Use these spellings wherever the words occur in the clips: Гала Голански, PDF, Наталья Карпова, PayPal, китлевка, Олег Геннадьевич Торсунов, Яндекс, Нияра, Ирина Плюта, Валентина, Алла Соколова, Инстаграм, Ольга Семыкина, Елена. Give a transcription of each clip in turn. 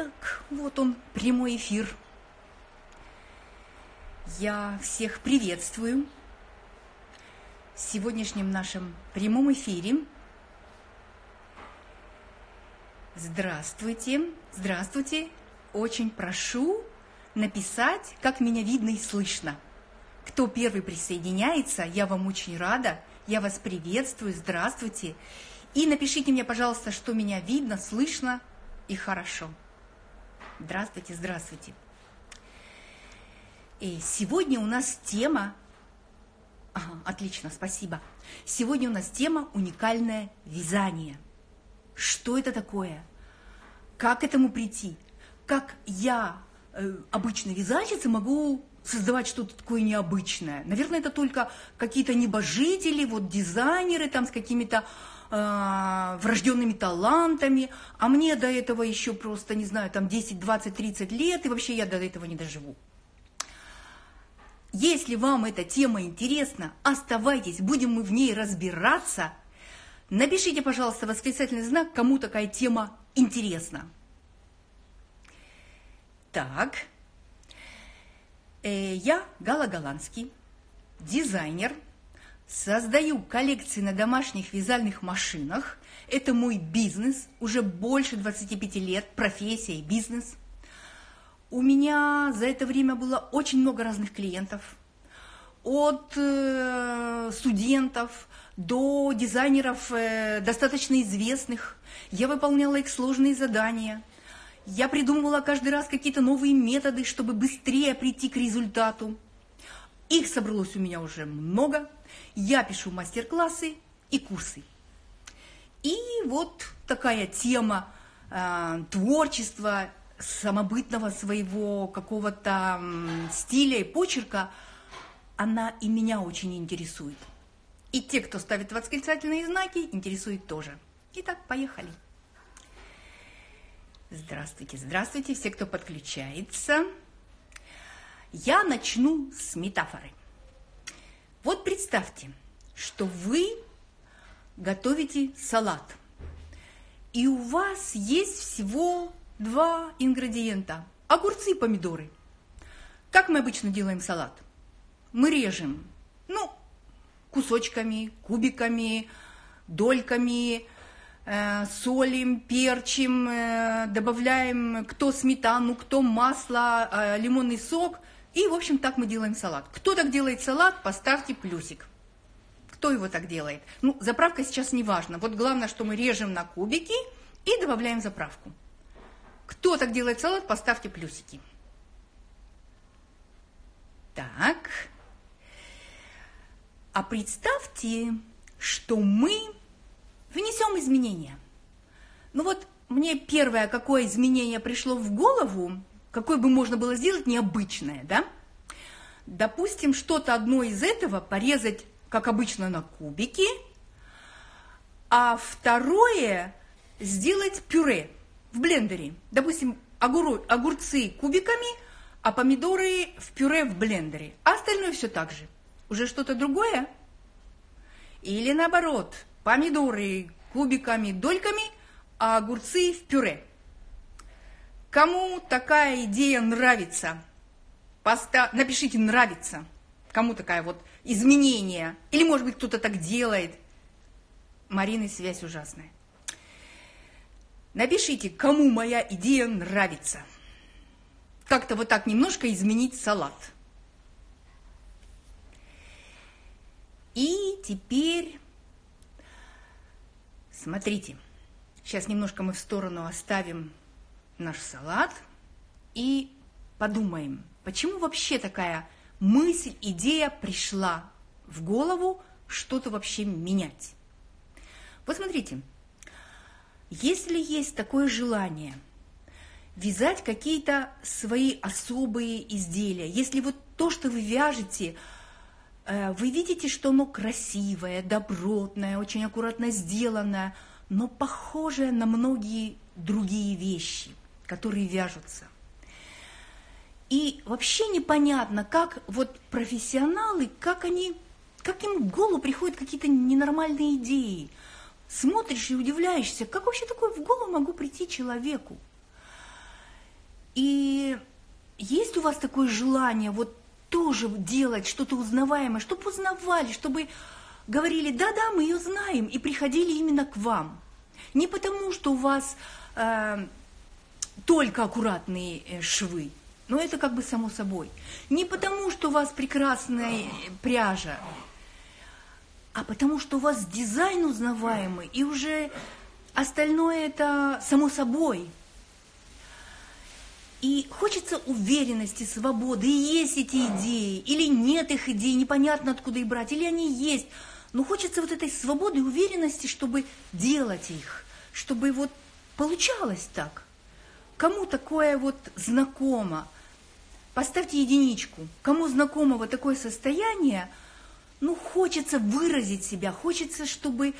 Так вот он, прямой эфир. Я всех приветствую в сегодняшнем нашем прямом эфире. Здравствуйте, здравствуйте. Очень прошу написать, как меня видно и слышно. Кто первый присоединяется, я вам очень рада. Я вас приветствую, здравствуйте. И напишите мне, пожалуйста, что меня видно, слышно и хорошо. Здравствуйте, здравствуйте. И сегодня у нас тема... Ага, отлично, спасибо. Сегодня у нас тема уникальное вязание. Что это такое? Как к этому прийти? Как я, обычная вязальщица, могу создавать что-то такое необычное? Наверное, это только какие-то небожители, вот дизайнеры там с какими-то врожденными талантами, а мне до этого еще просто, не знаю, там 10, 20, 30 лет, и вообще я до этого не доживу. Если вам эта тема интересна, оставайтесь, будем мы в ней разбираться. Напишите, пожалуйста, восклицательный знак, кому такая тема интересна. Так, я Гала Голански, дизайнер. Создаю коллекции на домашних вязальных машинах. Это мой бизнес, уже больше 25 лет, профессия и бизнес. У меня за это время было очень много разных клиентов. От студентов до дизайнеров достаточно известных. Я выполняла их сложные задания. Я придумывала каждый раз какие-то новые методы, чтобы быстрее прийти к результату. Их собралось у меня уже много. Я пишу мастер-классы и курсы. И вот такая тема творчества, самобытного своего какого-то стиля и почерка, она и меня очень интересует. И те, кто ставит восклицательные знаки, интересует тоже. Итак, поехали. Здравствуйте, здравствуйте, все, кто подключается. Я начну с метафоры. Вот представьте, что вы готовите салат, и у вас есть всего два ингредиента – огурцы и помидоры. Как мы обычно делаем салат? Мы режем, ну, кусочками, кубиками, дольками, солим, перчим, добавляем кто сметану, кто масло, лимонный сок. И, в общем, так мы делаем салат. Кто так делает салат, поставьте плюсик. Кто его так делает? Ну, заправка сейчас не важна. Вот главное, что мы режем на кубики и добавляем заправку. Кто так делает салат, поставьте плюсики. Так. А представьте, что мы внесем изменения. Ну вот, мне первое, какое изменение пришло в голову, какое бы можно было сделать необычное, да? Допустим, что-то одно из этого порезать, как обычно, на кубики, а второе сделать пюре в блендере. Допустим, огурцы кубиками, а помидоры в пюре в блендере. А остальное все так же. Уже что-то другое? Или наоборот, помидоры кубиками, дольками, а огурцы в пюре. Кому такая идея нравится? Напишите «нравится». Кому такая вот изменение? Или, может быть, кто-то так делает? Марина, связь ужасная. Напишите, кому моя идея нравится. Как-то вот так немножко изменить салат. И теперь, смотрите, сейчас немножко мы в сторону оставим наш салат и подумаем, почему вообще такая мысль, идея пришла в голову, что-то вообще менять. Вот смотрите, если есть такое желание вязать какие-то свои особые изделия, если вот то, что вы вяжете, вы видите, что оно красивое, добротное, очень аккуратно сделанное, но похожее на многие другие вещи, которые вяжутся. И вообще непонятно, как вот профессионалы, как им в голову приходят какие-то ненормальные идеи. Смотришь и удивляешься, как вообще такое в голову могло прийти человеку. И есть у вас такое желание вот тоже делать что-то узнаваемое, чтобы узнавали, чтобы говорили, да-да, мы ее знаем, и приходили именно к вам. Не потому, что у вас только аккуратные швы, но это как бы само собой. Не потому, что у вас прекрасная пряжа, а потому, что у вас дизайн узнаваемый, и уже остальное это само собой. И хочется уверенности, свободы, и есть эти идеи, или нет их идей, непонятно откуда их брать, или они есть. Но хочется вот этой свободы и уверенности, чтобы делать их, чтобы вот получалось так. Кому такое вот знакомо, поставьте единичку. Кому знакомо вот такое состояние, ну хочется выразить себя, хочется, чтобы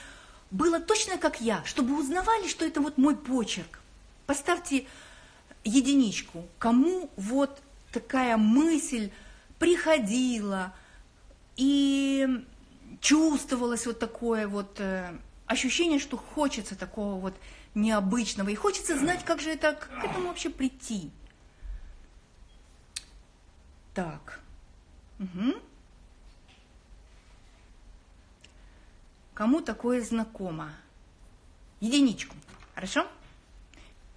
было точно как я, чтобы узнавали, что это вот мой почерк. Поставьте единичку, кому вот такая мысль приходила и чувствовалось вот такое вот ощущение, что хочется такого вот необычного, и хочется знать, как же это, как к этому вообще прийти. Так. Угу. Кому такое знакомо? Единичку. Хорошо?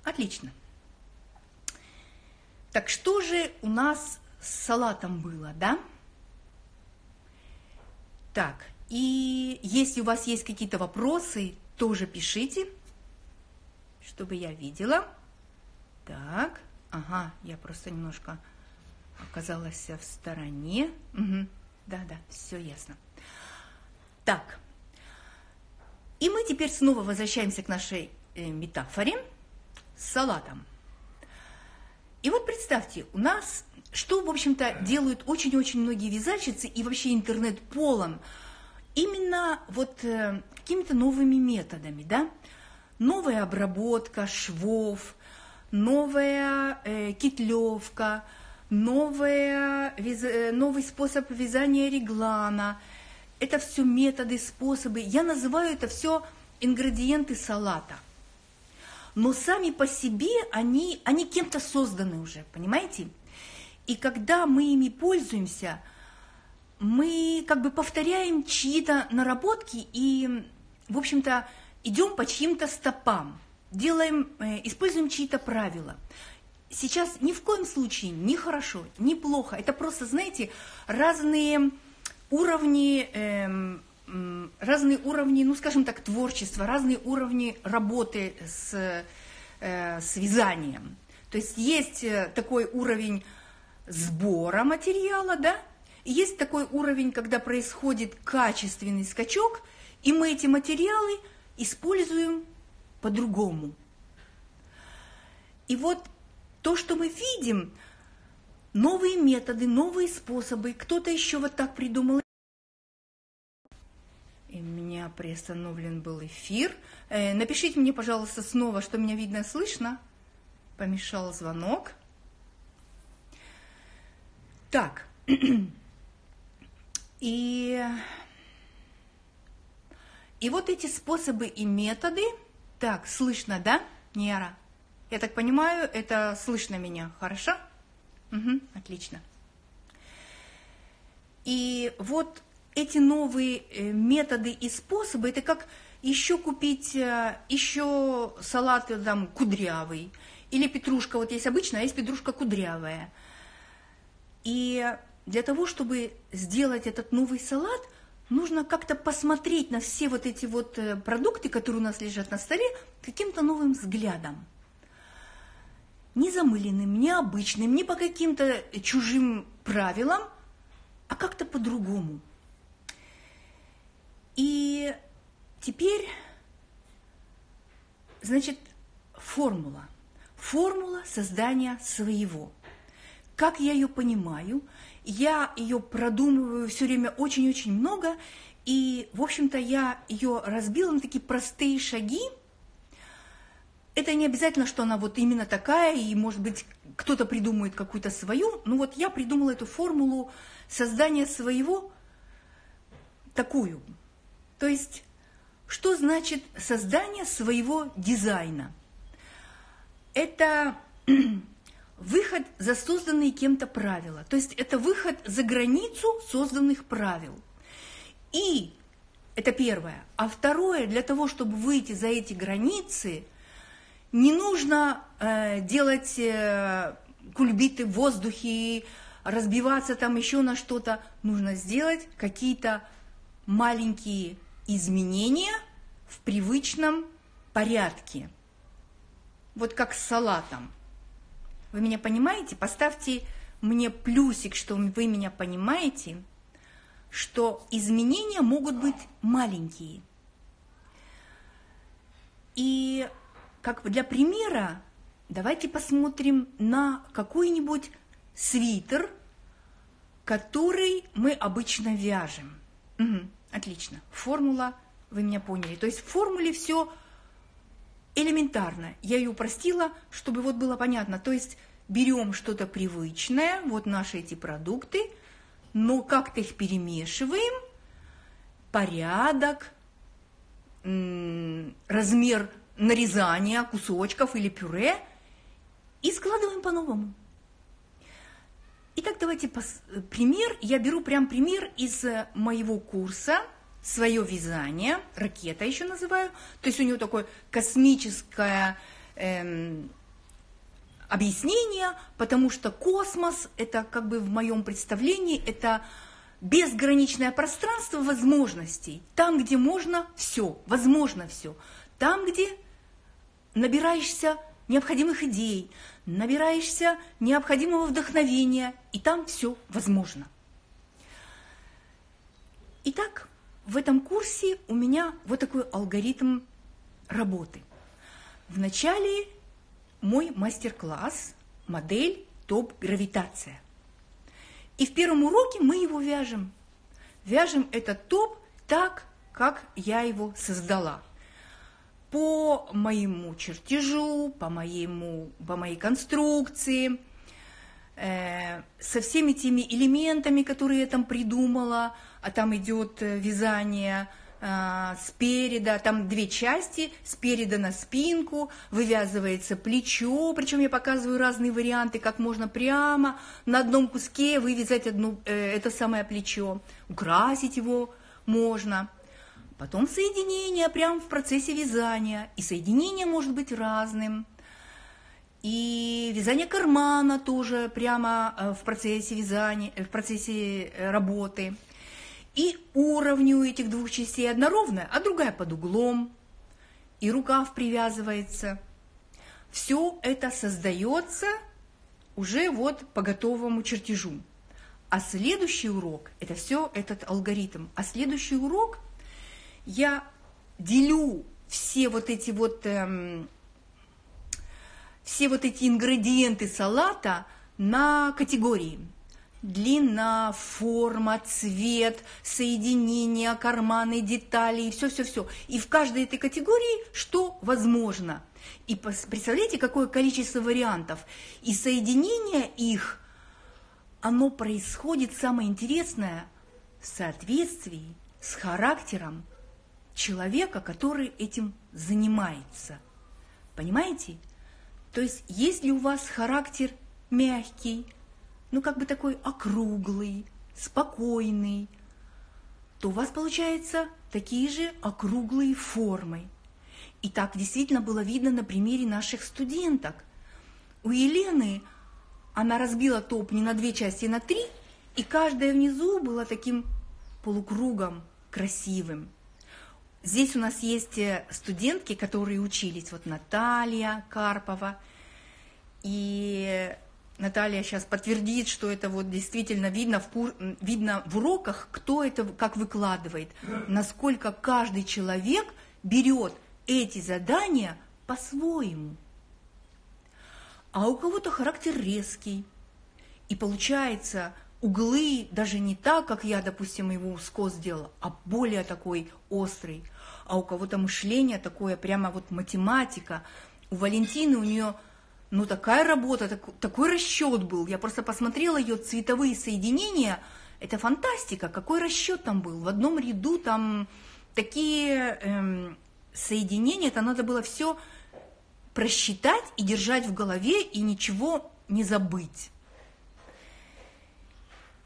Отлично. Так что же у нас с салатом было, да? Так, и если у вас есть какие-то вопросы, тоже пишите, чтобы я видела. Так, ага, я просто немножко оказалась в стороне. Угу. Да-да, все ясно. Так, и мы теперь снова возвращаемся к нашей метафоре с салатом. И вот представьте, у нас, что, в общем-то, делают очень-очень многие вязальщицы и вообще интернет полон, именно вот какими-то новыми методами, да? Новая обработка швов, новая китлевка, новый способ вязания реглана. Это все методы, способы. Я называю это все ингредиенты салата. Но сами по себе они кем-то созданы уже, понимаете? И когда мы ими пользуемся, мы как бы повторяем чьи-то наработки и, в общем-то, идем по чьим-то стопам, используем чьи-то правила. Сейчас ни в коем случае ни хорошо, ни плохо. Это просто, знаете, разные уровни, ну, скажем так, творчества, разные уровни работы с вязанием. То есть есть такой уровень сбора материала, да, и есть такой уровень, когда происходит качественный скачок, и мы эти материалы используем по-другому. И вот то, что мы видим, новые методы, новые способы, кто-то еще вот так придумал. И у меня приостановлен был эфир. Напишите мне, пожалуйста, снова, что меня видно и слышно. Помешал звонок. Так. И вот эти способы и методы. Так, слышно, да, Нияра? Я так понимаю, это слышно меня, хорошо? Угу, отлично. И вот эти новые методы и способы, это как еще купить, еще салат там кудрявый, или петрушка, вот есть обычная, а есть петрушка кудрявая. И для того, чтобы сделать этот новый салат, нужно как-то посмотреть на все вот эти вот продукты, которые у нас лежат на столе, каким-то новым взглядом. Не замыленным, не обычным, не по каким-то чужим правилам, а как-то по-другому. И теперь, значит, формула. Формула создания своего. Как я ее понимаю, я ее продумываю все время очень-очень много, и, в общем-то, я ее разбила на такие простые шаги. Это не обязательно, что она вот именно такая, и, может быть, кто-то придумает какую-то свою, но вот я придумала эту формулу создания своего такую. То есть, что значит создание своего дизайна? Это выход за созданные кем-то правила. То есть это выход за границу созданных правил. И это первое. А второе, для того, чтобы выйти за эти границы, не нужно делать кульбиты в воздухе, разбиваться там еще на что-то. Нужно сделать какие-то маленькие изменения в привычном порядке. Вот как с салатом. Вы меня понимаете? Поставьте мне плюсик, что вы меня понимаете, что изменения могут быть маленькие. И как для примера, давайте посмотрим на какой-нибудь свитер, который мы обычно вяжем. Угу, отлично. Формула, вы меня поняли. То есть в формуле все элементарно. Я ее упростила, чтобы вот было понятно. То есть берем что-то привычное, вот наши эти продукты, но как-то их перемешиваем, порядок, размер нарезания кусочков или пюре и складываем по-новому. Итак, давайте пример. Я беру прям пример из моего курса «Свое вязание», «Ракета» еще называю. То есть у него такое космическое объяснение, потому что космос – это как бы в моем представлении это безграничное пространство возможностей. Там, где можно все, возможно все. Там, где набираешься необходимых идей, набираешься необходимого вдохновения, и там все возможно. Итак, в этом курсе у меня вот такой алгоритм работы. Вначале мой мастер-класс, модель топ-гравитация. И в первом уроке мы его вяжем. Вяжем этот топ так, как я его создала. По моему чертежу, по моей конструкции, со всеми теми элементами, которые я там придумала, а там идет вязание спереда, там две части, спереда на спинку, вывязывается плечо, причем я показываю разные варианты, как можно прямо на одном куске вывязать это самое плечо, украсить его можно. Потом соединение прямо в процессе вязания, и соединение может быть разным, и вязание кармана тоже прямо в процессе вязания, в процессе работы. И уровни у этих двух частей одна ровная, а другая под углом. И рукав привязывается. Все это создается уже вот по готовому чертежу. А следующий урок, это все этот алгоритм, а следующий урок я делю все вот эти ингредиенты салата на категории. Длина, форма, цвет, соединение, карманы, детали и все-все-все. И в каждой этой категории что возможно. И представляете, какое количество вариантов. И соединение их, оно происходит, самое интересное, в соответствии с характером человека, который этим занимается. Понимаете? То есть если у вас характер мягкий, ну, как бы такой округлый, спокойный, то у вас получаются такие же округлые формы. И так действительно было видно на примере наших студенток. У Елены она разбила топ не на две части, а на три, и каждая внизу была таким полукругом красивым. Здесь у нас есть студентки, которые учились, вот Наталья Карпова, и Наталья сейчас подтвердит, что это вот действительно видно в уроках, кто это как выкладывает, насколько каждый человек берет эти задания по-своему. А у кого-то характер резкий, и получается углы даже не так, как я, допустим, его скос сделала, а более такой острый. А у кого-то мышление такое, прямо вот математика. У Валентины, у нее... Ну, такая работа, такой расчет был. Я просто посмотрела ее цветовые соединения. Это фантастика, какой расчет там был. В одном ряду там такие соединения, это надо было все просчитать и держать в голове, и ничего не забыть.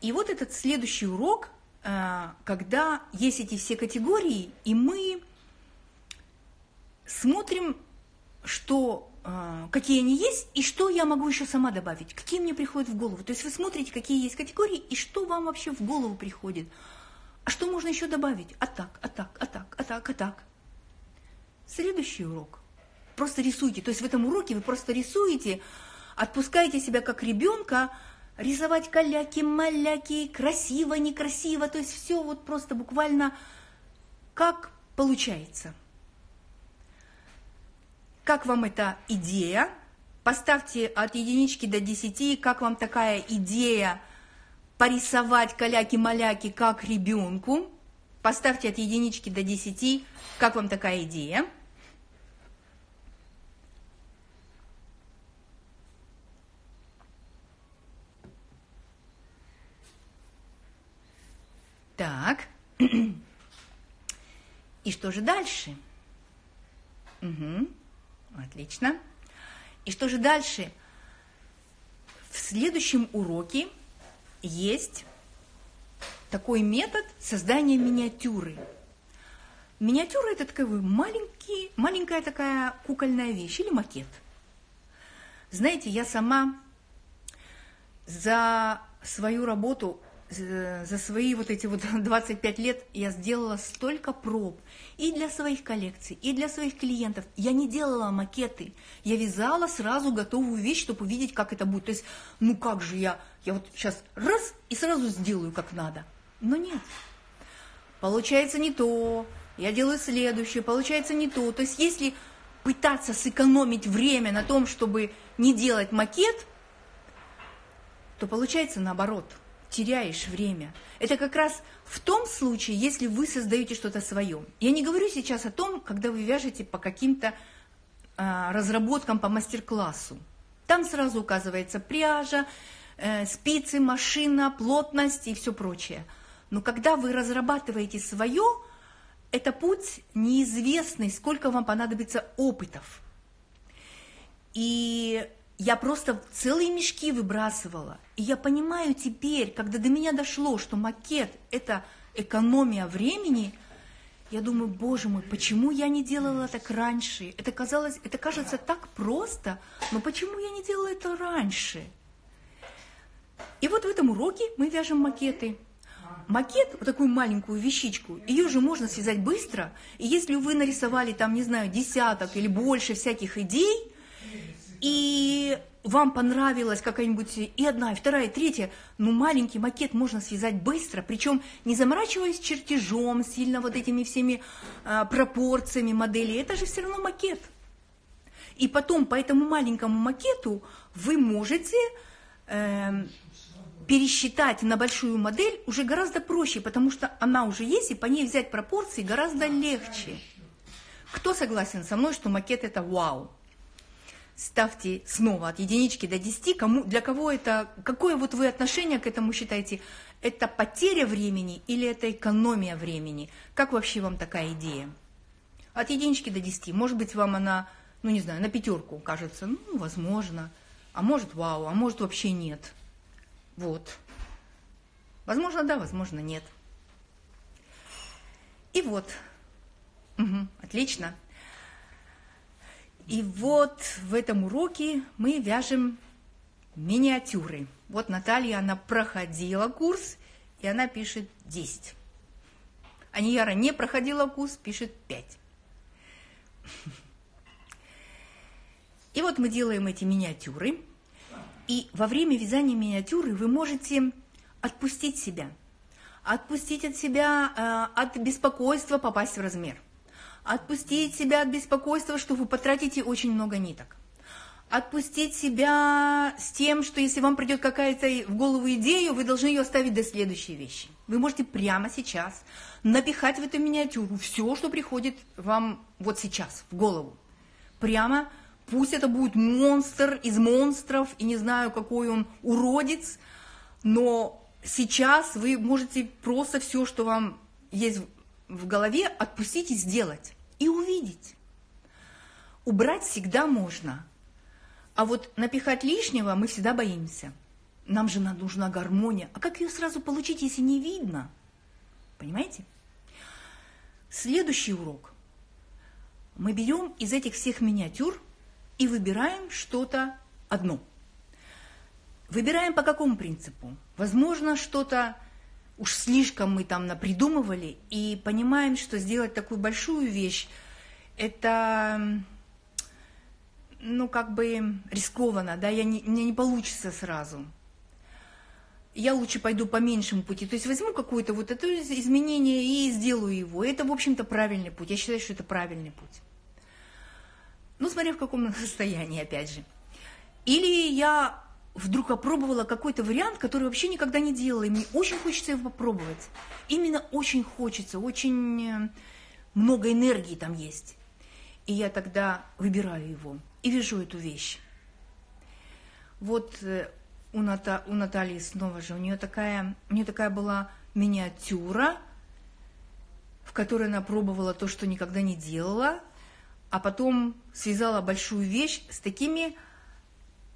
И вот этот следующий урок, когда есть эти все категории, и мы смотрим, что, какие они есть, и что я могу еще сама добавить, какие мне приходят в голову. То есть вы смотрите, какие есть категории, и что вам вообще в голову приходит. А что можно еще добавить? А так, а так, а так, а так, а так. Следующий урок. Просто рисуйте. То есть в этом уроке вы просто рисуете, отпускаете себя как ребенка, рисовать каляки-маляки, красиво, некрасиво. То есть все вот просто буквально как получается. Как вам эта идея? Поставьте от 1 до 10, как вам такая идея порисовать каляки-маляки как ребенку. Поставьте от 1 до 10, как вам такая идея. Так, и что же дальше? Угу. Отлично. И что же дальше? В следующем уроке есть такой метод создания миниатюры. Миниатюра – это такая маленькая такая кукольная вещь или макет. Знаете, я сама за свою работу, за свои вот эти вот 25 лет я сделала столько проб и для своих коллекций, и для своих клиентов. Я не делала макеты, я вязала сразу готовую вещь, чтобы увидеть, как это будет. То есть, ну как же я вот сейчас раз и сразу сделаю, как надо. Но нет, получается не то, я делаю следующее, получается не то. То есть, если пытаться сэкономить время на том, чтобы не делать макет, то получается наоборот. Теряешь время. Это как раз в том случае, если вы создаете что-то свое. Я не говорю сейчас о том, когда вы вяжете по каким-то разработкам по мастер-классу. Там сразу указывается пряжа, спицы, машина, плотность и все прочее. Но когда вы разрабатываете свое, это путь неизвестный, сколько вам понадобится опытов. И я просто целые мешки выбрасывала. И я понимаю теперь, когда до меня дошло, что макет – это экономия времени, я думаю, боже мой, почему я не делала так раньше? Это кажется так просто, но почему я не делала это раньше? И вот в этом уроке мы вяжем макеты. Макет, вот такую маленькую вещичку, ее же можно связать быстро. И если вы нарисовали там, не знаю, десяток или больше всяких идей, и вам понравилась какая-нибудь и одна, и вторая, и третья, ну маленький макет можно связать быстро, причем не заморачиваясь чертежом, сильно вот этими всеми пропорциями модели, это же все равно макет. И потом по этому маленькому макету вы можете пересчитать на большую модель уже гораздо проще, потому что она уже есть, и по ней взять пропорции гораздо легче. Кто согласен со мной, что макет – это вау? Ставьте снова от 1 до 10. Для кого это, какое вот вы отношение к этому считаете? Это потеря времени или это экономия времени? Как вообще вам такая идея? От 1 до 10. Может быть, вам она, ну не знаю, на 5 кажется, ну возможно. А может вау, а может вообще нет. Вот. Возможно да, возможно нет. И вот. Угу, отлично. И вот в этом уроке мы вяжем миниатюры. Вот Наталья, она проходила курс, и она пишет 10. А Нияра не проходила курс, пишет 5. И вот мы делаем эти миниатюры. И во время вязания миниатюры вы можете отпустить себя. Отпустить от себя, от беспокойства попасть в размер. Отпустить себя от беспокойства, что вы потратите очень много ниток. Отпустить себя с тем, что если вам придет какая-то в голову идея, вы должны ее оставить до следующей вещи. Вы можете прямо сейчас напихать в эту миниатюру все, что приходит вам вот сейчас в голову. Прямо, пусть это будет монстр из монстров, и не знаю, какой он уродец, но сейчас вы можете просто все, что вам есть в голове, отпустить и сделать. И увидеть. Убрать всегда можно. А вот напихать лишнего мы всегда боимся. Нам же нужна гармония. А как ее сразу получить, если не видно? Понимаете? Следующий урок. Мы берем из этих всех миниатюр и выбираем что-то одно. Выбираем по какому принципу? Возможно, что-то уж слишком мы там напридумывали и понимаем, что сделать такую большую вещь – это, ну, как бы рискованно, да, мне не получится сразу. Я лучше пойду по меньшему пути, то есть возьму какое-то вот это изменение и сделаю его. Это, в общем-то, правильный путь, я считаю, что это правильный путь. Ну, смотря в каком состоянии, опять же. Или я вдруг опробовала какой-то вариант, который вообще никогда не делала, и мне очень хочется его попробовать. Именно очень хочется, очень много энергии там есть. И я тогда выбираю его и вяжу эту вещь. Вот у Натальи снова же, у нее такая была миниатюра, в которой она пробовала то, что никогда не делала, а потом связала большую вещь с такими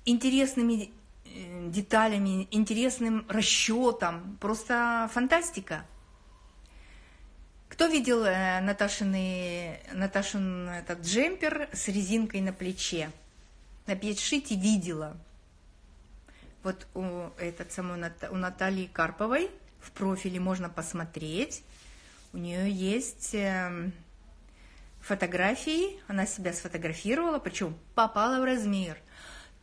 интересными деталями, интересным расчетом. Просто фантастика. Кто видел Наташин этот джемпер с резинкой на плече? На бедшите видела. Вот у Натальи Карповой в профиле можно посмотреть. У нее есть фотографии. Она себя сфотографировала, причем попала в размер.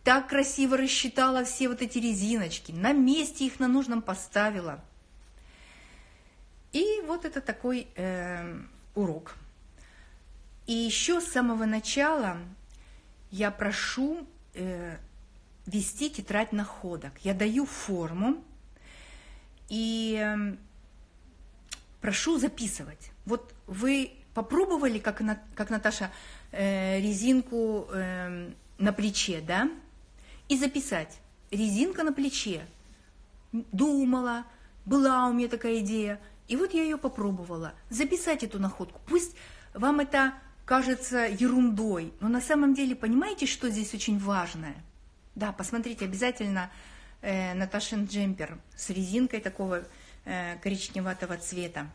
Так красиво рассчитала все вот эти резиночки, на месте их на нужном поставила. И вот это такой урок. И еще с самого начала я прошу вести тетрадь находок. Я даю форму и прошу записывать. Вот вы попробовали, как Наташа, резинку на плече, да? И записать. Резинка на плече. Думала, была у меня такая идея. И вот я ее попробовала. Записать эту находку. Пусть вам это кажется ерундой, но на самом деле понимаете, что здесь очень важное? Да, посмотрите обязательно Наташин джемпер с резинкой такого коричневатого цвета.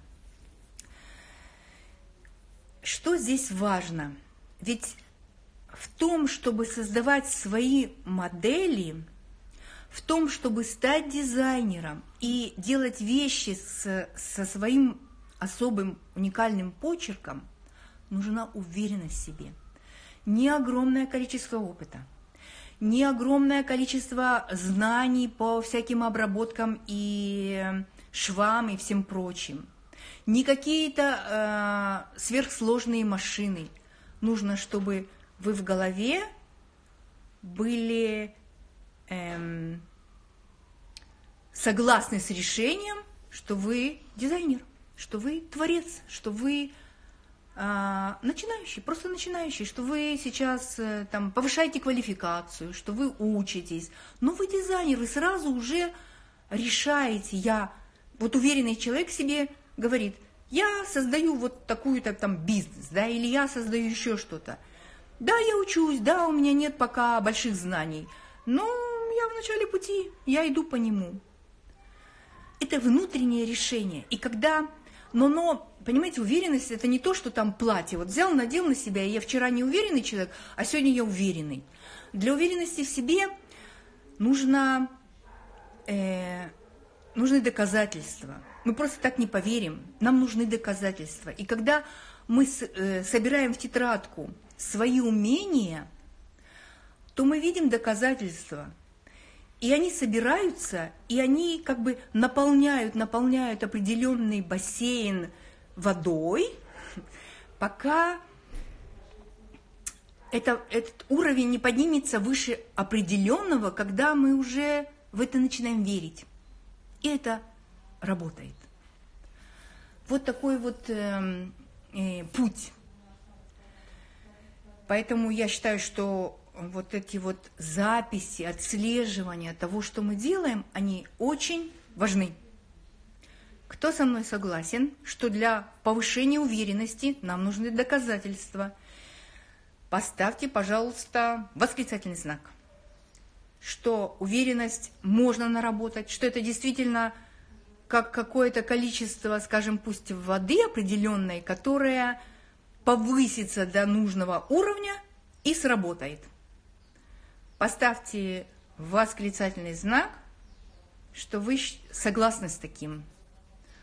Что здесь важно? Ведь в том, чтобы создавать свои модели, в том, чтобы стать дизайнером и делать вещи со своим особым уникальным почерком, нужна уверенность в себе. Не огромное количество опыта, не огромное количество знаний по всяким обработкам и швам и всем прочим, не какие-то сверхсложные машины. Нужно, чтобы вы в голове были согласны с решением, что вы дизайнер, что вы творец, что вы начинающий, просто начинающий, что вы сейчас там повышаете квалификацию, что вы учитесь, но вы дизайнер, вы сразу уже решаете. Я вот уверенный человек себе говорит: я создаю вот такую-то там бизнес, да, или я создаю еще что-то. Да, я учусь, да, у меня нет пока больших знаний, но я в начале пути, я иду по нему. Это внутреннее решение. И когда, понимаете, уверенность – это не то, что там платье. Вот взял, надел на себя, и я вчера не уверенный человек, а сегодня я уверенный. Для уверенности в себе нужны доказательства. Мы просто так не поверим, нам нужны доказательства. И когда мы собираем в тетрадку свои умения, то мы видим доказательства. И они собираются, и они как бы наполняют определенный бассейн водой, пока этот уровень не поднимется выше определенного, когда мы уже в это начинаем верить. И это работает. Вот такой вот путь. Поэтому я считаю, что вот эти вот записи, отслеживания того, что мы делаем, они очень важны. Кто со мной согласен, что для повышения уверенности нам нужны доказательства? Поставьте, пожалуйста, восклицательный знак. что уверенность можно наработать, что это действительно как какое-то количество, скажем, пусть воды определенной, которая повысится до нужного уровня и сработает. Поставьте восклицательный знак, что вы согласны с таким.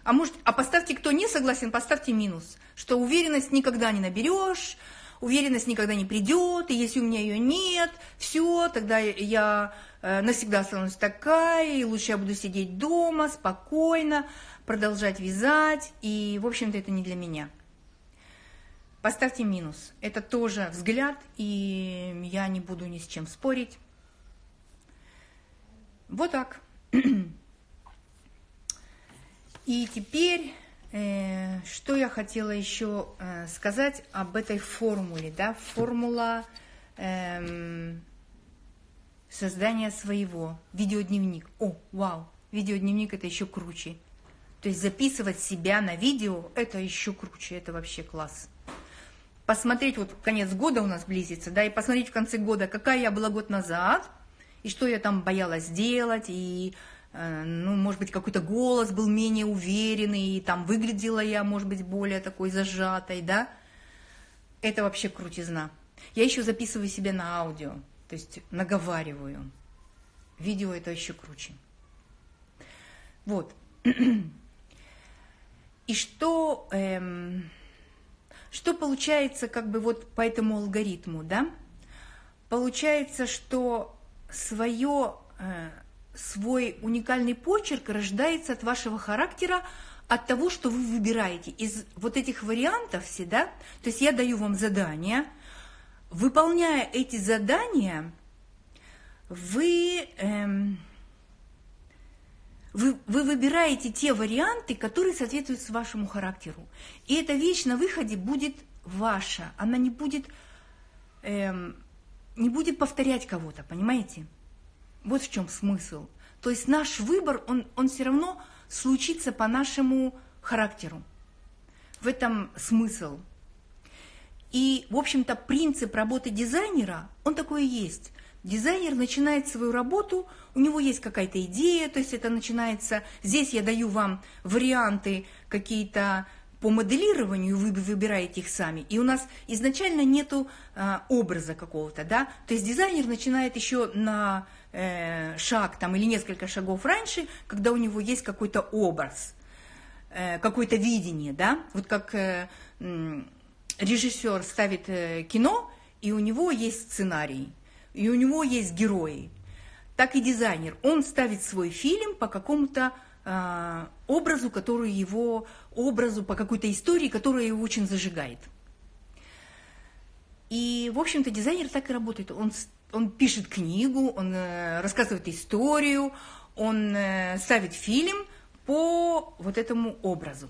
А может, поставьте, кто не согласен, поставьте минус, что уверенность никогда не наберешь, уверенность никогда не придет, и если у меня ее нет, все, тогда я навсегда останусь такая, и лучше я буду сидеть дома, спокойно, продолжать вязать, и, в общем-то, это не для меня. Поставьте минус. Это тоже взгляд, и я не буду ни с чем спорить. Вот так. И теперь, что я хотела еще сказать об этой формуле, да, формула создания своего, видеодневник. О, вау, видеодневник – это еще круче. То есть записывать себя на видео – это еще круче, это вообще класс. Посмотреть, вот конец года у нас близится, да, и посмотреть в конце года, какая я была год назад, и что я там боялась делать, и, ну, может быть, какой-то голос был менее уверенный, и там выглядела я, может быть, более такой зажатой, да. Это вообще крутизна. Я еще записываю себя на аудио, то есть наговариваю. Видео это еще круче. Вот. И что... Что получается, как бы вот по этому алгоритму, да? Получается, что свой уникальный почерк рождается от вашего характера, от того, что вы выбираете. Из вот этих вариантов всегда, то есть я даю вам задания, выполняя эти задания, вы выбираете те варианты, которые соответствуют вашему характеру. И эта вещь на выходе будет ваша. Она не будет повторять кого-то, понимаете? Вот в чем смысл. То есть наш выбор, он все равно случится по нашему характеру. В этом смысл. И, в общем-то, принцип работы дизайнера, он такой и есть. Дизайнер начинает свою работу, у него есть какая-то идея, то есть это начинается... Здесь я даю вам варианты какие-то по моделированию, вы выбираете их сами. И у нас изначально нету образа какого-то, да? То есть дизайнер начинает еще на шаг там, или несколько шагов раньше, когда у него есть какой-то образ, какое-то видение, да? Вот как режиссер ставит кино, и у него есть сценарий. И у него есть герои. Так и дизайнер. Он ставит свой фильм по какому-то образу, который его образу, по какой-то истории, которая его очень зажигает. И, в общем-то, дизайнер так и работает. Он пишет книгу, он рассказывает историю, он ставит фильм по вот этому образу.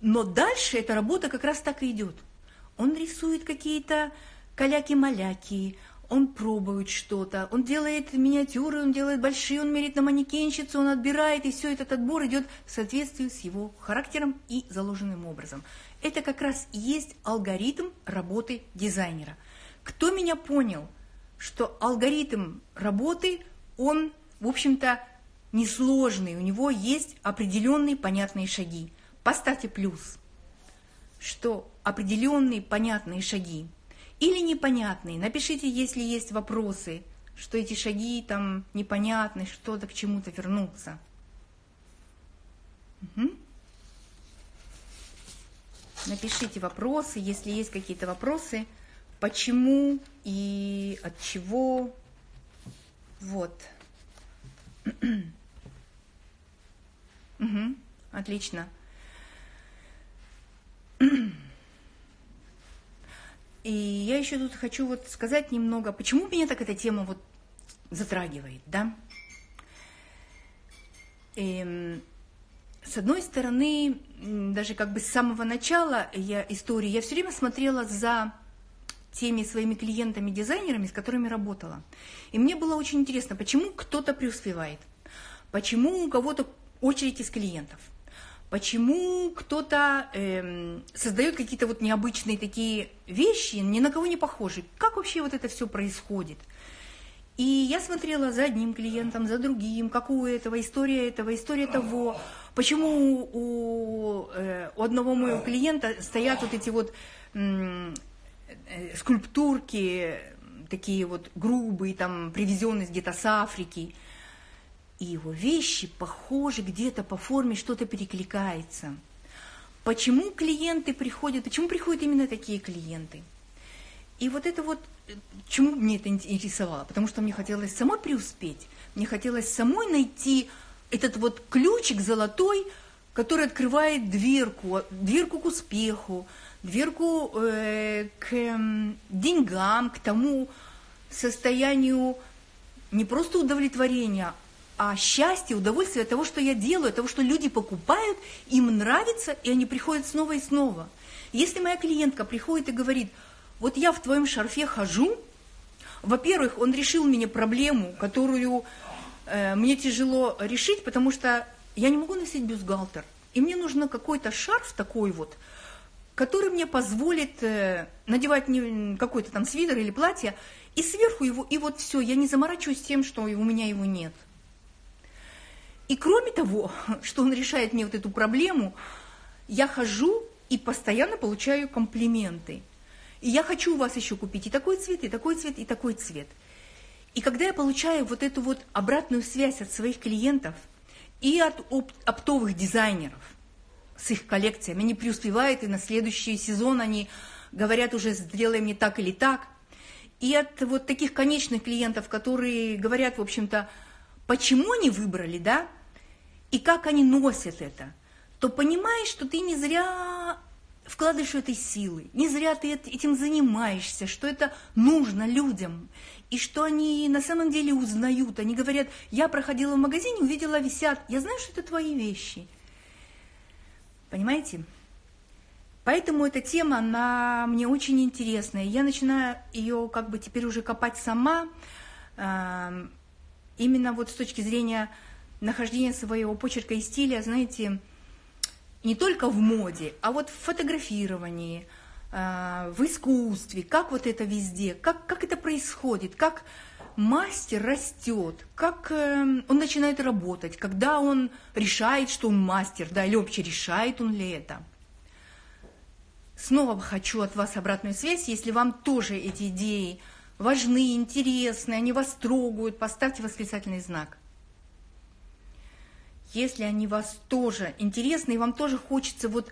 Но дальше эта работа как раз так и идет. Он рисует какие-то каляки-маляки, он пробует что-то, он делает миниатюры, он делает большие, он мерит на манекенщицу, он отбирает, и все этот отбор идет в соответствии с его характером и заложенным образом. Это как раз и есть алгоритм работы дизайнера. Кто меня понял, что алгоритм работы, он, в общем-то, несложный, у него есть определенные понятные шаги. Поставьте плюс, что определенные понятные шаги. Или непонятные. Напишите, если есть вопросы, что эти шаги там непонятны, что-то к чему-то вернуться. Угу. Напишите вопросы, если есть какие-то вопросы, почему и от чего. Вот. Угу. Отлично. И я еще тут хочу вот сказать немного, почему меня так эта тема вот затрагивает, да? И, с одной стороны, даже как бы с самого начала истории я все время смотрела за теми своими клиентами-дизайнерами, с которыми работала. И мне было очень интересно, почему кто-то преуспевает, почему у кого-то очередь из клиентов. Почему кто-то создает какие-то вот необычные такие вещи, ни на кого не похожие? Как вообще вот это все происходит? И я смотрела за одним клиентом, за другим, как у этого, история того. Почему у одного моего клиента стоят вот эти вот скульптурки, такие вот грубые, там, привезенные где-то с Африки. И его вещи похожи где-то по форме, что-то перекликается. Почему клиенты приходят, почему приходят именно такие клиенты? И вот это вот, чему мне это интересовало? Потому что мне хотелось самой преуспеть, мне хотелось самой найти этот вот ключик золотой, который открывает дверку, дверку к успеху, дверку к деньгам, к тому состоянию не просто удовлетворения, а счастье, удовольствие от того, что я делаю, от того, что люди покупают, им нравится, и они приходят снова и снова. Если моя клиентка приходит и говорит: вот я в твоем шарфе хожу, во-первых, он решил мне проблему, которую мне тяжело решить, потому что я не могу носить бюстгальтер, и мне нужен какой-то шарф такой вот, который мне позволит надевать какой-то там свитер или платье, и сверху его, и вот все, я не заморачиваюсь тем, что у меня его нет. И кроме того, что он решает мне вот эту проблему, я хожу и постоянно получаю комплименты. И я хочу у вас еще купить и такой цвет, и такой цвет, и такой цвет. И когда я получаю вот эту вот обратную связь от своих клиентов и от оптовых дизайнеров с их коллекциями, они преуспевают, и на следующий сезон они говорят уже: сделай мне так или так. И от вот таких конечных клиентов, которые говорят, в общем-то, почему они выбрали, да, и как они носят это, то понимаешь, что ты не зря вкладываешь этой силы, не зря ты этим занимаешься, что это нужно людям, и что они на самом деле узнают, они говорят: я проходила в магазине, увидела, висят, я знаю, что это твои вещи. Понимаете? Поэтому эта тема, она мне очень интересная, я начинаю ее как бы теперь уже копать сама, именно вот с точки зрения нахождения своего почерка и стиля, знаете, не только в моде, а вот в фотографировании, в искусстве, как вот это везде, как это происходит, как мастер растет, как он начинает работать, когда он решает, что он мастер, да, или вообще решает он ли это. Снова хочу от вас обратную связь, если вам тоже эти идеи важны, интересны, они вас трогают, поставьте восклицательный знак. Если они вас тоже интересны, и вам тоже хочется вот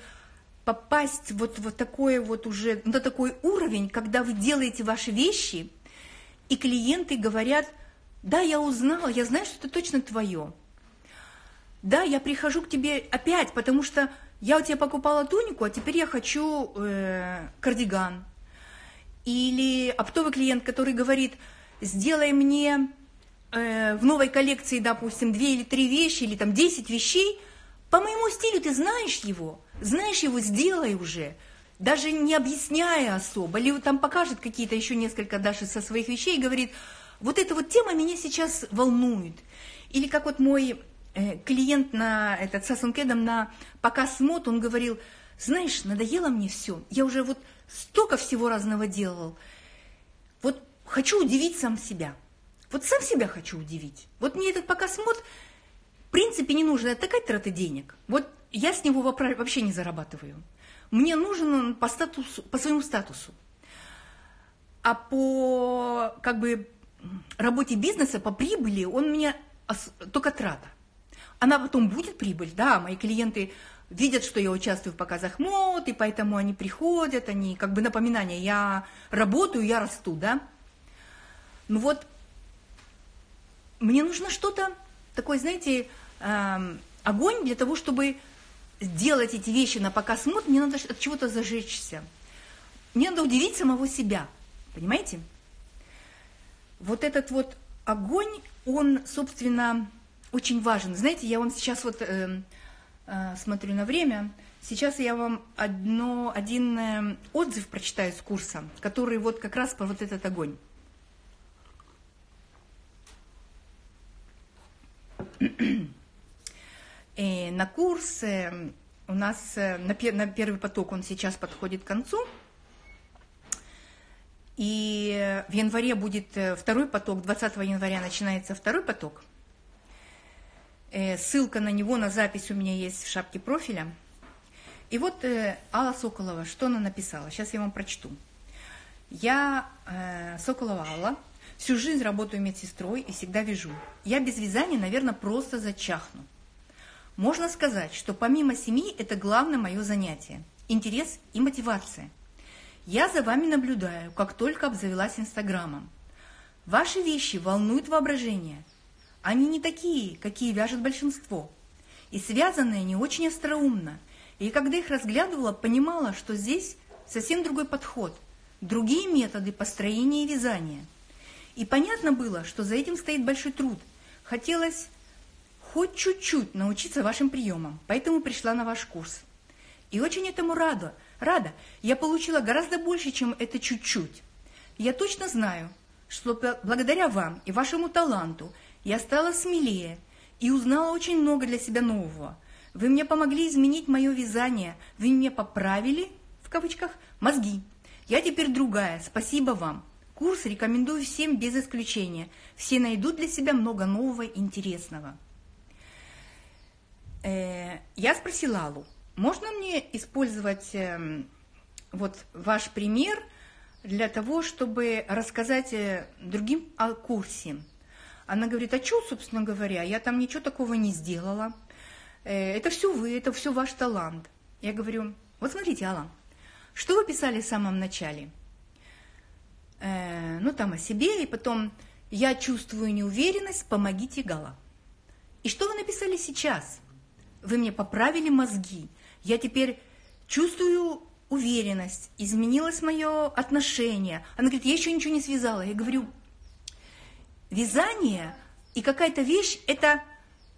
попасть вот такое вот уже, на такой уровень, когда вы делаете ваши вещи, и клиенты говорят: да, я узнала, я знаю, что это точно твое. Да, я прихожу к тебе опять, потому что я у тебя покупала тунику, а теперь я хочу кардиган. Или оптовый клиент, который говорит: сделай мне в новой коллекции, допустим, 2 или 3 вещи, или там 10 вещей, по моему стилю, ты знаешь его, сделай уже, даже не объясняя особо, или там покажет какие-то еще несколько даже со своих вещей и говорит: вот эта вот тема меня сейчас волнует. Или как вот мой клиент на этот Сасункедом на показ мод, он говорил: знаешь, надоело мне все, я уже вот столько всего разного делал. Вот хочу удивить сам себя. Вот сам себя хочу удивить. Вот мне этот показ мод, в принципе, не нужен. Это такая трата денег. Вот я с него вообще не зарабатываю. Мне нужен он по своему статусу. А по как бы работе бизнеса, по прибыли, он мне только трата. Она потом будет прибыль, да, мои клиенты видят, что я участвую в показах мод, и поэтому они приходят, они как бы напоминание: я работаю, я расту, да. Ну вот, мне нужно что-то такое, знаете, огонь для того, чтобы делать эти вещи на показ мод, мне надо от чего-то зажечься. Мне надо удивить самого себя, понимаете? Вот этот вот огонь, он, собственно, очень важен. Знаете, я вам сейчас вот... смотрю на время. Сейчас я вам один отзыв прочитаю с курса, который вот как раз про вот этот огонь. И на курс у нас на первый поток он сейчас подходит к концу. И в январе будет второй поток, 20 января начинается второй поток. Ссылка на него, на запись у меня есть в шапке профиля. И вот Алла Соколова, что она написала? Сейчас я вам прочту. Я, Соколова Алла, всю жизнь работаю медсестрой и всегда вяжу. Я без вязания, наверное, просто зачахну. Можно сказать, что помимо семьи это главное мое занятие, интерес и мотивация. Я за вами наблюдаю, как только обзавелась Инстаграмом. Ваши вещи волнуют воображение. Они не такие, какие вяжет большинство. И связаны они очень остроумно. И когда их разглядывала, понимала, что здесь совсем другой подход, другие методы построения и вязания. И понятно было, что за этим стоит большой труд. Хотелось хоть чуть-чуть научиться вашим приемам, поэтому пришла на ваш курс. И очень этому рада. Я получила гораздо больше, чем это чуть-чуть. Я точно знаю, что благодаря вам и вашему таланту я стала смелее и узнала очень много для себя нового. Вы мне помогли изменить мое вязание, вы мне поправили, в кавычках, мозги. Я теперь другая, спасибо вам. Курс рекомендую всем без исключения. Все найдут для себя много нового и интересного. Я спросила Аллу, можно мне использовать вот ваш пример для того, чтобы рассказать другим о курсе? Она говорит, а что, собственно говоря, я там ничего такого не сделала. Это все вы, это все ваш талант. Я говорю, вот смотрите, Алла, что вы писали в самом начале? Ну, там о себе, и потом я чувствую неуверенность, помогите, Гала. И что вы написали сейчас? Вы мне поправили мозги. Я теперь чувствую уверенность, изменилось мое отношение. Она говорит, я еще ничего не связала. Я говорю, вязание и какая-то вещь – это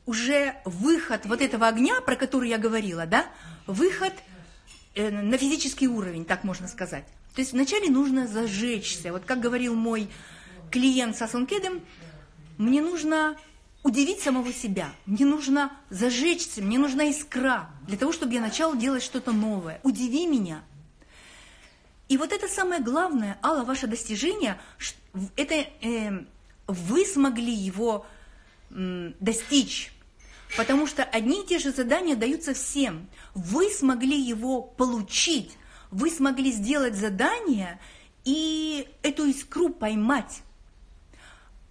уже выход вот этого огня, про который я говорила, да? Выход на физический уровень, так можно сказать. То есть вначале нужно зажечься. Вот как говорил мой клиент с Асункедом, мне нужно удивить самого себя, мне нужно зажечься, мне нужна искра для того, чтобы я начала делать что-то новое. Удиви меня. И вот это самое главное, Алла, ваше достижение, это вы смогли его достичь. Потому что одни и те же задания даются всем. Вы смогли его получить, вы смогли сделать задание и эту искру поймать.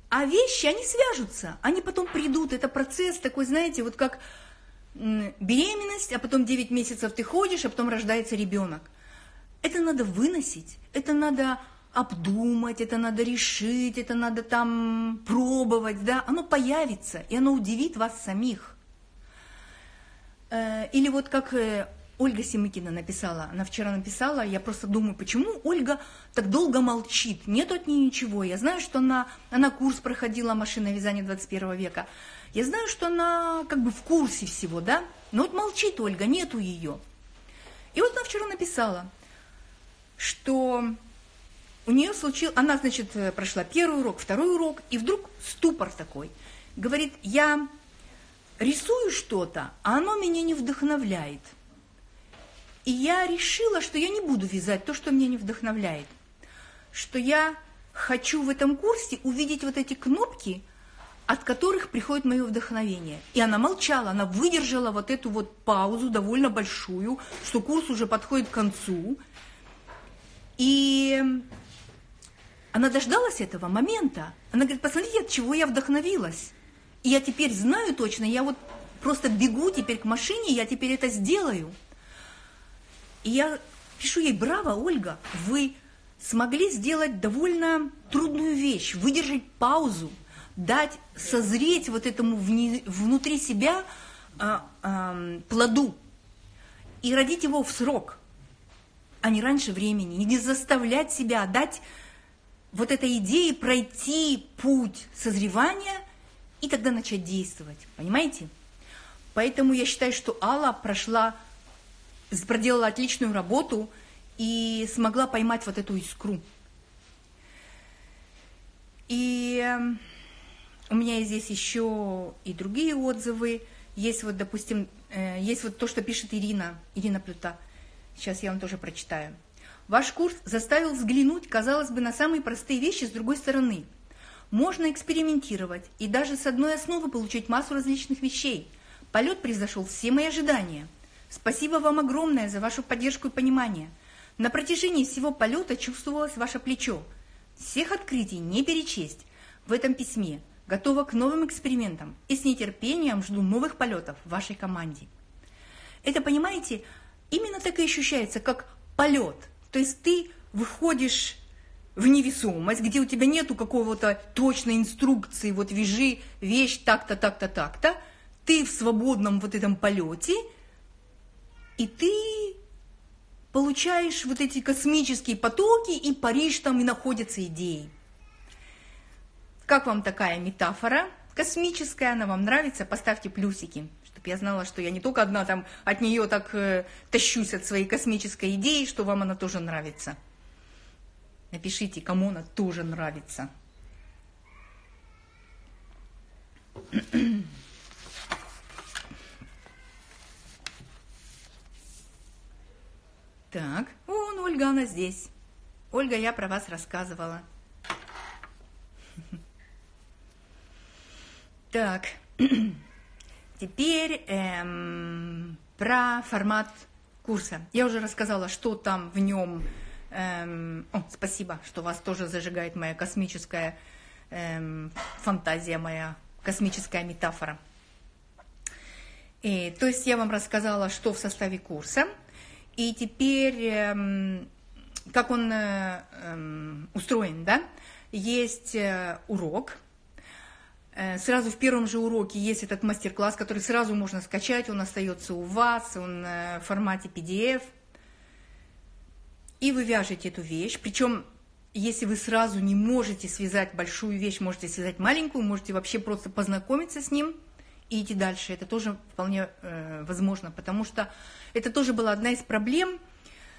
А вещи, они свяжутся, они потом придут. Это процесс такой, знаете, вот как беременность, а потом 9 месяцев ты ходишь, а потом рождается ребенок. Это надо выносить, это надо обдумать, это надо решить, это надо там пробовать, да, оно появится, и оно удивит вас самих. Или вот как Ольга Семыкина написала, она вчера написала, я просто думаю, почему Ольга так долго молчит, нет от нее ничего, я знаю, что она курс проходила «Машинное вязание 21 века», я знаю, что она как бы в курсе всего, да, но вот молчит Ольга, нету ее. И вот она вчера написала, что у нее она, значит, прошла первый урок, второй урок, и вдруг ступор такой. Говорит, я рисую что-то, а оно меня не вдохновляет. И я решила, что я не буду вязать то, что меня не вдохновляет. Что я хочу в этом курсе увидеть вот эти кнопки, от которых приходит мое вдохновение. И она молчала, она выдержала вот эту вот паузу довольно большую, что курс уже подходит к концу. И она дождалась этого момента. Она говорит, посмотрите, от чего я вдохновилась. И я теперь знаю точно, я вот просто бегу теперь к машине, я теперь это сделаю. И я пишу ей, браво, Ольга, вы смогли сделать довольно трудную вещь, выдержать паузу, дать созреть вот этому внутри себя плоду и родить его в срок, а не раньше времени, не заставлять себя дать вот этой идее пройти путь созревания и тогда начать действовать, понимаете? Поэтому я считаю, что Алла проделала отличную работу и смогла поймать вот эту искру. И у меня здесь еще и другие отзывы. Есть вот, допустим, есть вот то, что пишет Ирина Плюта. Сейчас я вам тоже прочитаю. Ваш курс заставил взглянуть, казалось бы, на самые простые вещи с другой стороны. Можно экспериментировать и даже с одной основы получить массу различных вещей. Полет превзошел все мои ожидания. Спасибо вам огромное за вашу поддержку и понимание. На протяжении всего полета чувствовалось ваше плечо. Всех открытий не перечесть. В этом письме готова к новым экспериментам и с нетерпением жду новых полетов в вашей команде. Это, понимаете, именно так и ощущается, как полет. То есть ты выходишь в невесомость, где у тебя нету какого-то точной инструкции, вот вяжи вещь так-то, так-то, так-то. Ты в свободном вот этом полете, и ты получаешь вот эти космические потоки, и паришь там, и находятся идеи. Как вам такая метафора космическая? Она вам нравится? Поставьте плюсики, чтобы я знала, что я не только одна там от нее так тащусь от своей космической идеи, что вам она тоже нравится. Напишите, кому она тоже нравится. Так, вон Ольга, она здесь. Ольга, я про вас рассказывала. Так, теперь про формат курса. Я уже рассказала, что там в нем. Спасибо, что вас тоже зажигает моя космическая фантазия, моя космическая метафора. И, то есть я вам рассказала, что в составе курса. И теперь, как он устроен, да? Есть урок. Сразу в первом же уроке есть этот мастер-класс, который сразу можно скачать, он остается у вас, он в формате PDF. И вы вяжете эту вещь, причем, если вы сразу не можете связать большую вещь, можете связать маленькую, можете вообще просто познакомиться с ним и идти дальше. Это тоже вполне возможно, потому что это тоже была одна из проблем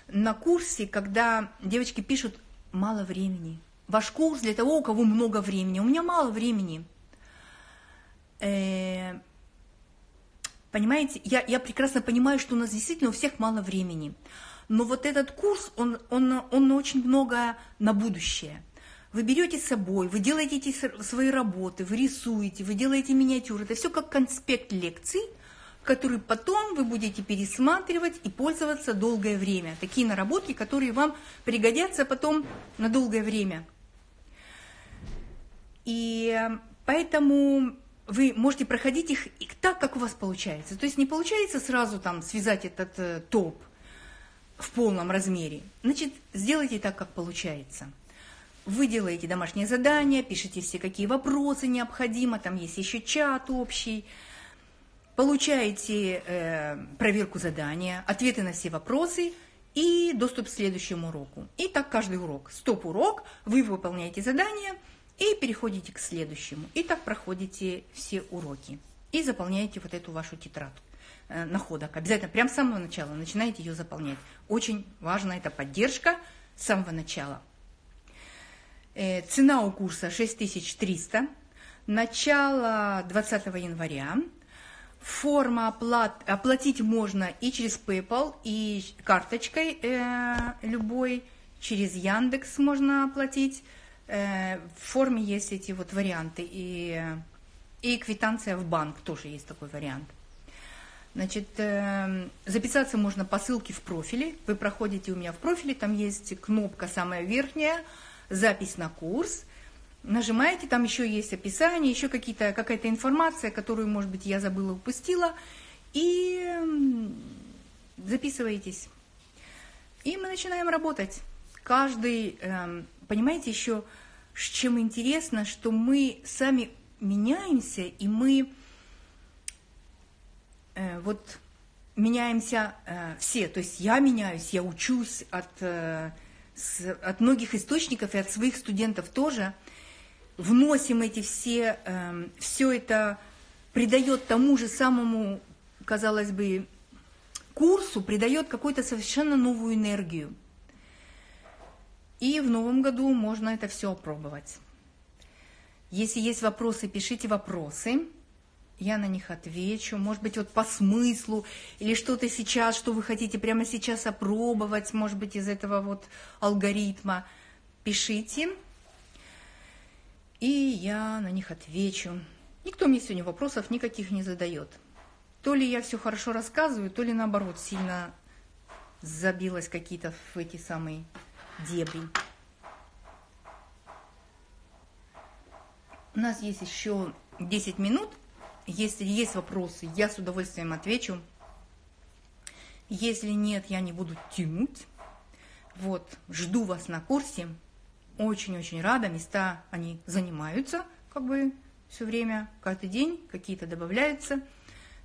на курсе, когда девочки пишут «мало времени». Ваш курс для того, у кого много времени. У меня мало времени. Понимаете, я прекрасно понимаю, что у нас действительно у всех мало времени. Но вот этот курс, он очень много на будущее. Вы берете с собой, вы делаете эти свои работы, вы рисуете, вы делаете миниатюры. Это все как конспект лекций, который потом вы будете пересматривать и пользоваться долгое время. Такие наработки, которые вам пригодятся потом на долгое время. И поэтому вы можете проходить их так, как у вас получается. То есть не получается сразу там связать этот топ в полном размере. Значит, сделайте так, как получается. Вы делаете домашние задания, пишите все, какие вопросы необходимо, там есть еще чат общий. Получаете проверку задания, ответы на все вопросы и доступ к следующему уроку. И так каждый урок. Стоп-урок, вы выполняете задание и переходите к следующему. И так проходите все уроки. И заполняете вот эту вашу тетрадку находок. Обязательно прямо с самого начала начинаете ее заполнять. Очень важна эта поддержка с самого начала. Цена у курса 6300. Начало 20 января. Форма оплатить можно и через PayPal, и карточкой любой. Через Яндекс можно оплатить. В форме есть эти вот варианты. И квитанция в банк тоже есть такой вариант. Значит, записаться можно по ссылке в профиле. Вы проходите у меня в профиле, там есть кнопка самая верхняя, запись на курс. Нажимаете, там еще есть описание, еще какая-то информация, которую, может быть, я забыла, упустила. И записываетесь. И мы начинаем работать. Каждый, понимаете, еще с чем интересно, что мы сами меняемся, и мы вот меняемся все. То есть я меняюсь, я учусь от многих источников и от своих студентов тоже. Вносим эти все, все это придает тому же самому, казалось бы, курсу, придает какую-то совершенно новую энергию. И в новом году можно это все опробовать. Если есть вопросы, пишите вопросы. я на них отвечу, может быть, вот по смыслу, или что-то сейчас, что вы хотите прямо сейчас опробовать, может быть, из этого вот алгоритма. Пишите, и я на них отвечу. Никто мне сегодня вопросов никаких не задает. То ли я все хорошо рассказываю, то ли наоборот сильно забилась какие-то в эти самые дебри. У нас есть еще 10 минут. Если есть вопросы, я с удовольствием отвечу. Если нет, я не буду тянуть. Вот, жду вас на курсе. Очень-очень рада. Места они занимаются, как бы все время, каждый день, какие-то добавляются.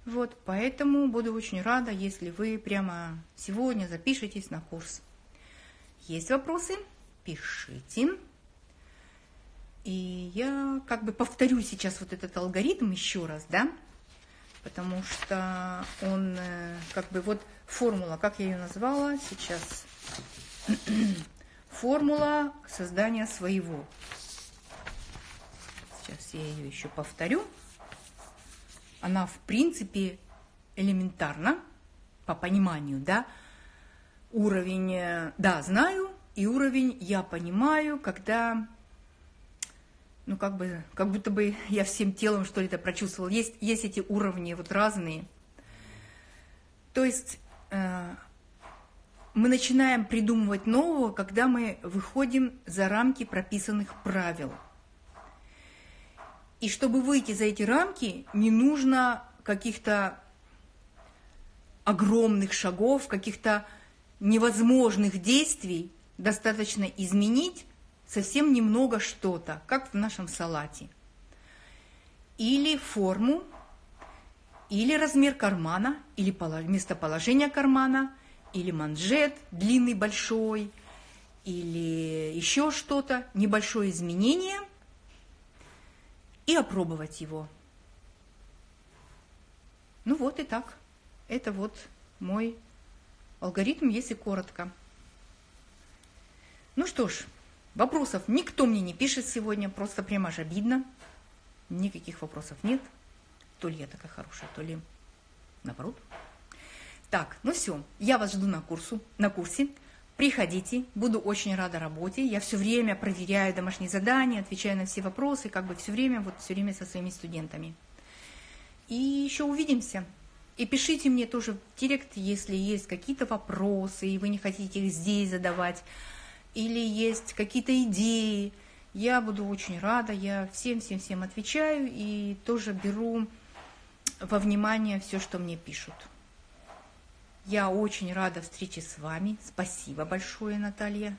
Вот, поэтому буду очень рада, если вы прямо сегодня запишетесь на курс. Есть вопросы? Пишите. И я как бы повторю сейчас вот этот алгоритм еще раз, да, потому что он как бы вот формула, как я ее назвала сейчас, формула создания своего. Сейчас я ее еще повторю. Она в принципе элементарна по пониманию, да, уровень «да, знаю» и уровень «я понимаю», когда... Ну, как бы, как будто бы я всем телом, что ли, это прочувствовала. Есть эти уровни вот разные. То есть мы начинаем придумывать нового, когда мы выходим за рамки прописанных правил. И чтобы выйти за эти рамки, не нужно каких-то огромных шагов, каких-то невозможных действий. Достаточно изменить совсем немного что-то, как в нашем салате. Или форму, или размер кармана, или местоположение кармана, или манжет длинный, большой, или еще что-то, небольшое изменение, и опробовать его. Ну вот и так. Это вот мой алгоритм, если коротко. Ну что ж, вопросов никто мне не пишет сегодня, просто прямо аж обидно. Никаких вопросов нет. То ли я такая хорошая, то ли наоборот. Так, ну все, я вас жду на курсе. Приходите, буду очень рада работе. Я все время проверяю домашние задания, отвечаю на все вопросы, как бы все время со своими студентами. И еще увидимся. И пишите мне тоже в директ, если есть какие-то вопросы, и вы не хотите их здесь задавать, или есть какие-то идеи, я буду очень рада, я всем отвечаю и тоже беру во внимание все, что мне пишут. Я очень рада встрече с вами. Спасибо большое, Наталья.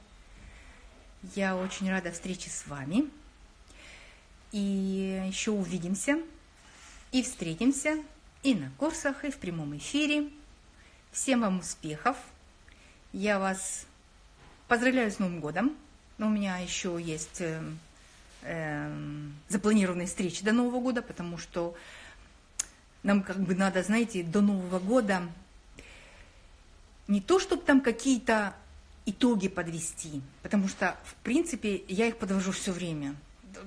Я очень рада встрече с вами. И еще увидимся, и встретимся, и на курсах, и в прямом эфире. Всем вам успехов. Я вас... Поздравляю с Новым годом. У меня еще есть запланированные встречи до Нового года, потому что нам как бы надо, знаете, до Нового года не то, чтобы там какие-то итоги подвести, потому что, в принципе, я их подвожу все время,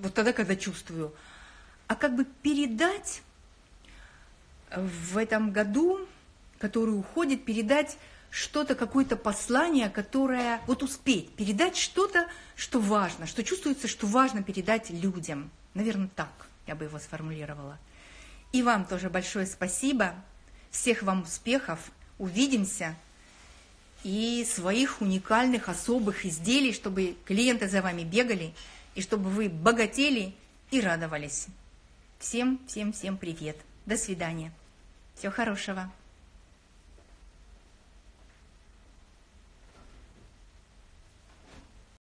вот тогда, когда чувствую, а как бы передать в этом году, который уходит, передать что-то, какое-то послание, которое... Вот успеть передать что-то, что важно, что чувствуется, что важно передать людям. Наверное, так я бы его сформулировала. И вам тоже большое спасибо. Всех вам успехов. Увидимся. И своих уникальных, особых изделий, чтобы клиенты за вами бегали, и чтобы вы богатели и радовались. Всем привет. До свидания. Всего хорошего.